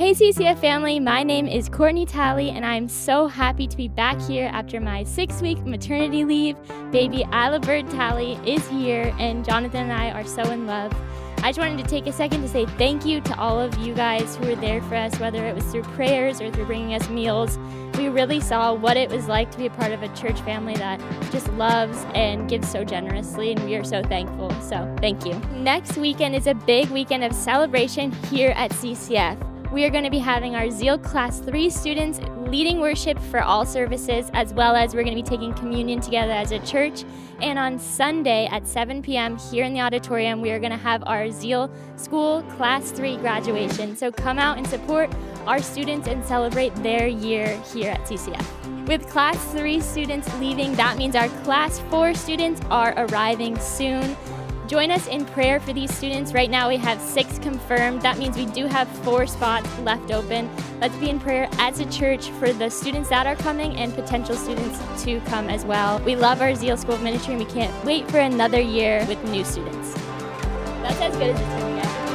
Hey CCF family, my name is Courtney Talley and I'm so happy to be back here after my 6-week maternity leave. Baby Isla Bird Talley is here and Jonathan and I are so in love. I just wanted to take a second to say thank you to all of you guys who were there for us, whether it was through prayers or through bringing us meals. We really saw what it was like to be a part of a church family that just loves and gives so generously, and we are so thankful, so thank you. Next weekend is a big weekend of celebration here at CCF. We are going to be having our Zeal Class 3 students leading worship for all services, as well as we're going to be taking communion together as a church. And on Sunday at 7 p.m. here in the auditorium, we are going to have our Zeal School Class 3 graduation. So come out and support our students and celebrate their year here at CCF. With Class 3 students leaving, that means our Class 4 students are arriving soon. Join us in prayer for these students. Right now we have 6 confirmed. That means we do have 4 spots left open. Let's be in prayer as a church for the students that are coming and potential students to come as well. We love our Zeal School of Ministry and we can't wait for another year with new students. That's as good as it's going to get.